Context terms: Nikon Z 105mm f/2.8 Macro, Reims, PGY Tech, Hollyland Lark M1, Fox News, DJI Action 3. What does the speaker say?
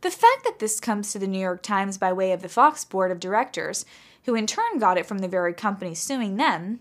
The fact that this comes to the New York Times by way of the Fox Board of Directors, who in turn got it from the very company suing them,